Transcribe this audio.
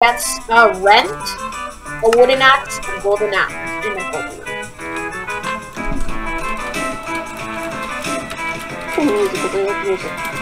That's Rent, a Wooden Axe, a Golden Axe, and a Golden Axe. Ooh, music, music, music.